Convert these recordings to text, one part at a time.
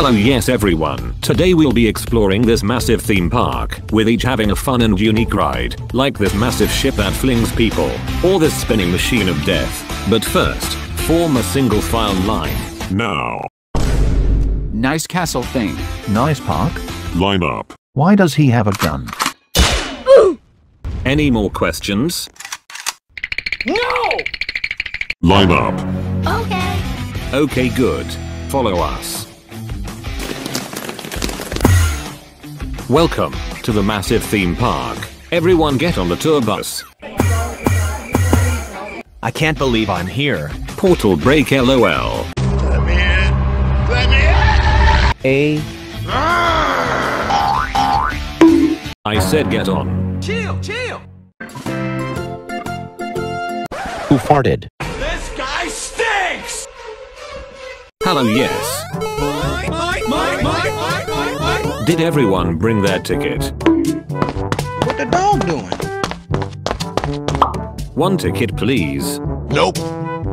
Hello, yes everyone, today we'll be exploring this massive theme park, with each having a fun and unique ride, like this massive ship that flings people, or this spinning machine of death. But first, form a single file line. Now. Nice castle thing. Nice park. Line up. Why does he have a gun? Ooh. Any more questions? No! Line up. Okay. Okay, good. Follow us. Welcome to the massive theme park. Everyone get on the tour bus. I can't believe I'm here. Portal break LOL. Let me in. Let me in! I said get on. Chill, chill! Who farted? This guy stinks! Hello, yes. Did everyone bring their ticket? What the dog doing? One ticket please. Nope.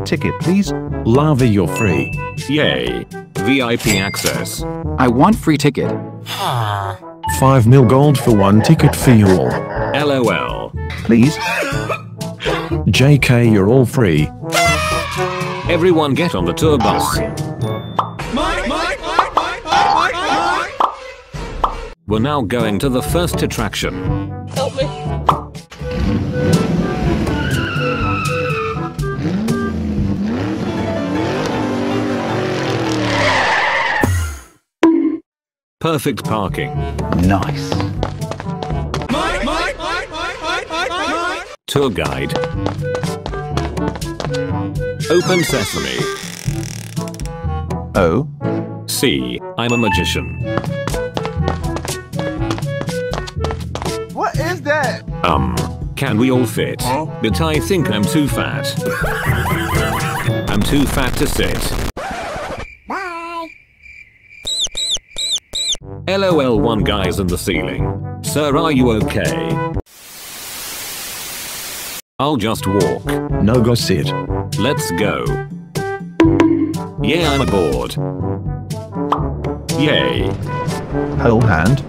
Ticket please. Lava, you're free. Yay. VIP access. I want free ticket. 5 mil gold for one ticket for you all. LOL. Please. JK, you're all free. Everyone get on the tour bus. We're now going to the first attraction. Help me. Perfect parking. Nice. Tour guide. Open sesame. Oh. See, I'm a magician. Can we all fit? Huh? But I think I'm too fat. I'm too fat to sit. Bye. LOL, one guy's in the ceiling. Sir, are you okay? I'll just walk. No, go sit. Let's go. Yeah, I'm bored. Yay. Hold hand.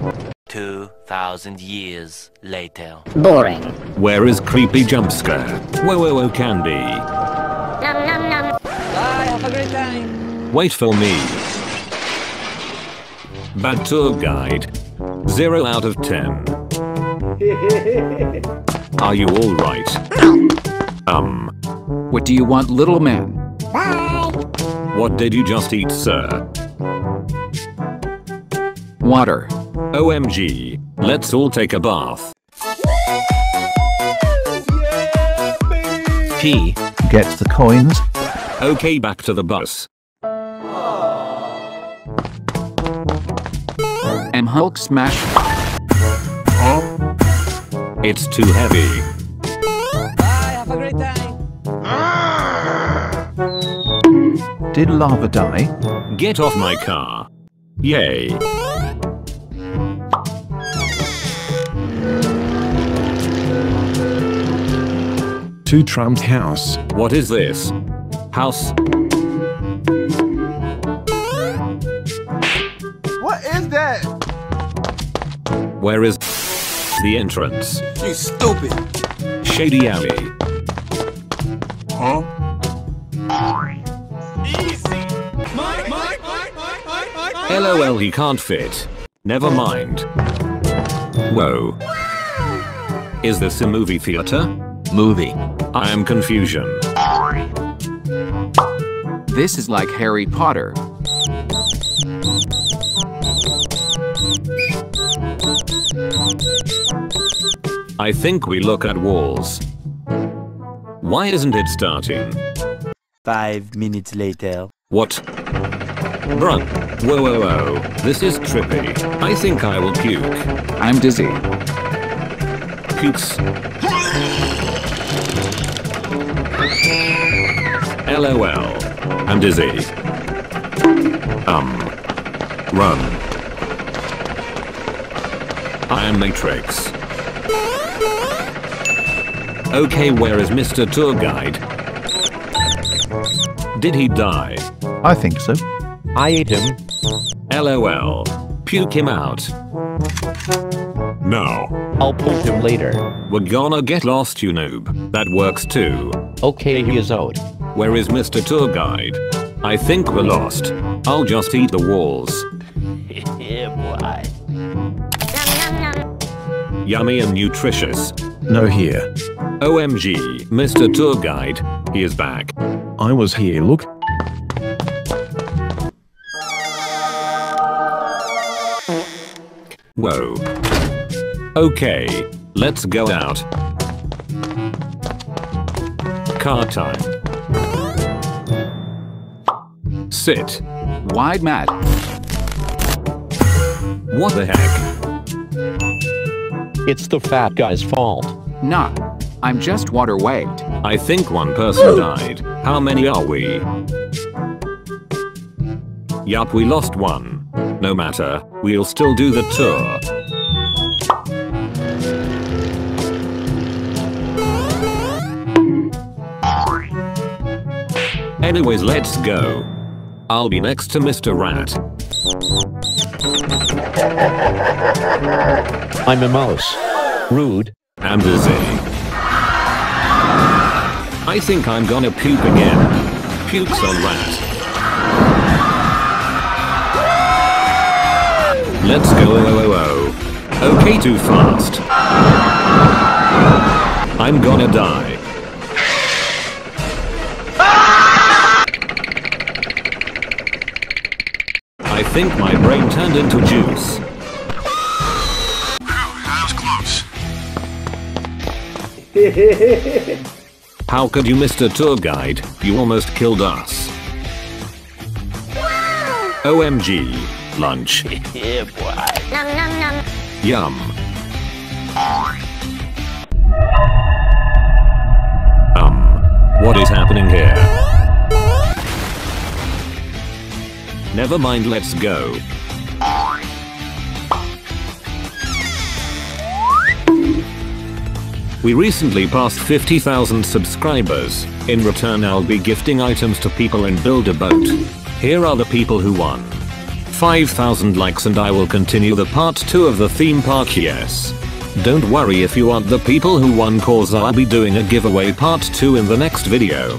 2,000 years later. Boring. Where is creepy jump scare? Whoa, candy. Nom nom nom. Bye, have a great time. Wait for me. Bad tour guide. 0 out of 10. Are you all right? What do you want, little man? Bye. What did you just eat, sir? Water. OMG, let's all take a bath. P gets the coins. Okay, back to the bus. Hulk smash. Huh? It's too heavy. Bye, have a great time. Did lava die? Get off my car. Yay. Two Trump house. What is this? House. What is that? Where is the entrance? You stupid. Shady alley. Huh? Easy. LOL, he can't fit. Never mind. Whoa. Is this a movie theater? Movie. I am confusion. This is like Harry Potter. I think we look at walls. Why isn't it starting? 5 minutes later. What? Bruh. Whoa. This is trippy. I think I will puke. I'm dizzy. Pukes. LOL. I'm dizzy. Run. I am Matrix. Okay, where is Mr. Tour Guide? Did he die? I think so. I ate him. LOL. Puke him out. No. I'll puke him later. We're gonna get lost, you noob. That works too. Okay, he is out. Where is Mr. Tour Guide? I think we're lost. I'll just eat the walls. Yeah, boy. Yummy and nutritious. No here. OMG, Mr. Tour Guide, he is back. I was here, look. Whoa. Okay, let's go out. Car time. Sit. Wide mat. What the heck? It's the fat guy's fault. Nah, I'm just water weight. I think one person died. How many are we? Yup, we lost one. No matter, we'll still do the tour. Anyways, let's go. I'll be next to Mr. Rat. I'm a mouse. Rude. I'm dizzy. I think I'm gonna puke again. Pukes on Rat. Let's go. Okay, too fast. I'm gonna die. I think my brain turned into juice. Wow, that was close. How could you, Mr. Tour Guide? You almost killed us. Wow. OMG. Lunch. Yeah, boy. Nom, nom, nom. Yum. What is happening here? Never mind, let's go. We recently passed 50,000 subscribers. In return, I'll be gifting items to people in Build a Boat. Here are the people who won. 5,000 likes and I will continue the part 2 of the theme park, yes. Don't worry if you aren't the people who won, cause I'll be doing a giveaway part 2 in the next video.